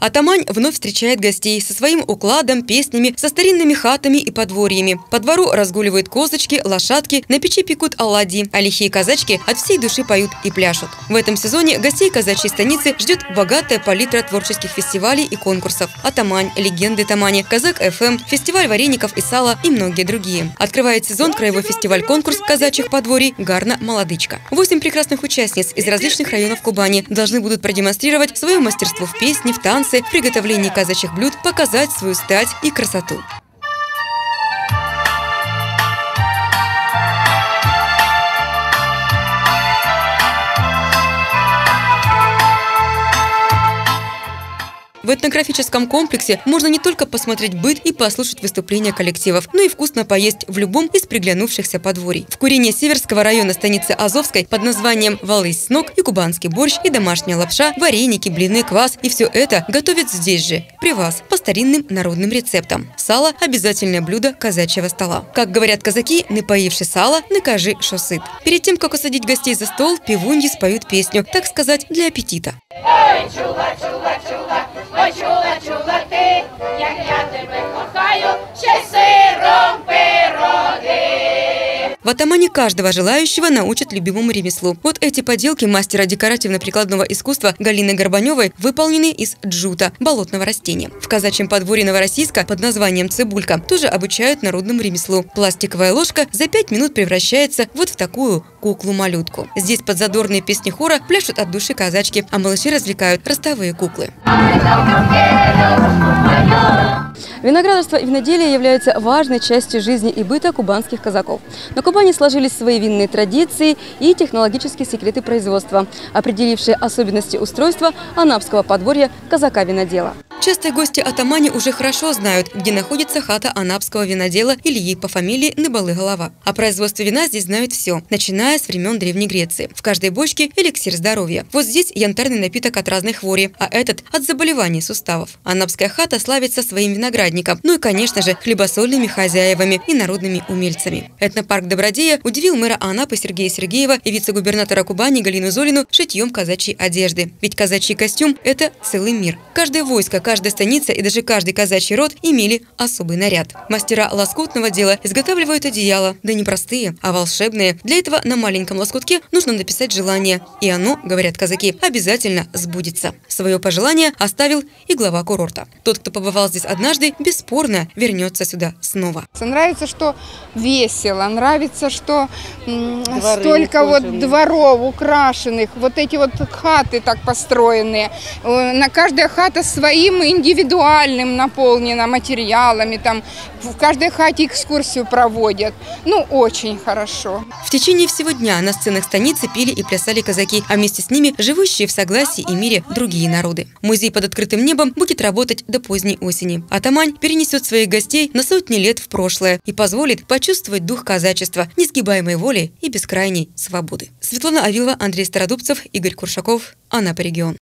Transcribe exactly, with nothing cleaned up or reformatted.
Атамань вновь встречает гостей со своим укладом, песнями, со старинными хатами и подворьями. По двору разгуливают козочки, лошадки, на печи пекут оладьи, а лихие казачки от всей души поют и пляшут. В этом сезоне гостей казачьей станицы ждет богатая палитра творческих фестивалей и конкурсов. Атамань, Легенды Тамани, Казак эф эм, фестиваль вареников и сала и многие другие. Открывает сезон краевой фестиваль-конкурс казачьих подворий «Гарна Молодычка». Восемь прекрасных участниц из различных районов Кубани должны будут продемонстрировать свое мастерство в песне, в танце, в приготовлении казачьих блюд, показать свою стать и красоту. В этнографическом комплексе можно не только посмотреть быт и послушать выступления коллективов, но и вкусно поесть в любом из приглянувшихся подворий. В курине Северского района станицы Азовской под названием «Валысь с ног» и кубанский борщ, и домашняя лапша, вареники, блины, квас. И все это готовят здесь же, при вас, по старинным народным рецептам. Сало – обязательное блюдо казачьего стола. Как говорят казаки, напоивши сало, накажи, шо сыт. Перед тем, как усадить гостей за стол, певуньи споют песню, так сказать, для аппетита. Ой, чула, чула, чула, ой, чула, чула ти, як я тебе кохаю, ще сиром пироги. В Атамане каждого желающего научат любимому ремеслу. Вот эти поделки мастера декоративно-прикладного искусства Галины Горбаневой выполнены из джута, болотного растения. В казачьем подворье Новороссийска под названием «Цыбулька» тоже обучают народному ремеслу. Пластиковая ложка за пять минут превращается вот в такую куклу-малютку. Здесь под задорные песни хора пляшут от души казачки, а малыши развлекают ростовые куклы. Виноградарство и виноделие являются важной частью жизни и быта кубанских казаков. На Кубани сложились свои винные традиции и технологические секреты производства, определившие особенности устройства анапского подворья казака-винодела. Частые гости Атамани уже хорошо знают, где находится хата анапского винодела Ильи по фамилии Небалыголова. О производстве вина здесь знают все, начиная с времен Древней Греции. В каждой бочке эликсир здоровья. Вот здесь янтарный напиток от разной хвори, а этот – от заболеваний суставов. Анапская хата славится своим виноградником, ну и, конечно же, хлебосольными хозяевами и народными умельцами. Этнопарк Добродея удивил мэра Анапы Сергея Сергеева и вице-губернатора Кубани Галину Золину шитьем казачьей одежды. Ведь казачий костюм – это целый мир. Каждое войско, каждая станица и даже каждый казачий род имели особый наряд. Мастера лоскутного дела изготавливают одеяла, да не простые, а волшебные. Для этого на маленьком лоскутке нужно написать желание. И оно, говорят казаки, обязательно сбудется. Свое пожелание оставил и глава курорта. Тот, кто побывал здесь однажды, бесспорно вернется сюда снова. Нравится, что весело, нравится, что дворы столько ухоженные. Вот дворов украшенных, вот эти вот хаты так построенные. На каждая хата своим индивидуальным наполнено материалами, там в каждой хате экскурсию проводят. Ну, очень хорошо. В течение всего дня на сценах станицы пели и плясали казаки, а вместе с ними живущие в согласии и мире другие народы. Музей под открытым небом будет работать до поздней осени. Атамань перенесет своих гостей на сотни лет в прошлое и позволит почувствовать дух казачества, несгибаемой воли и бескрайней свободы. Светлана Авилова, Андрей Стародубцев, Игорь Куршаков, Анапа регион.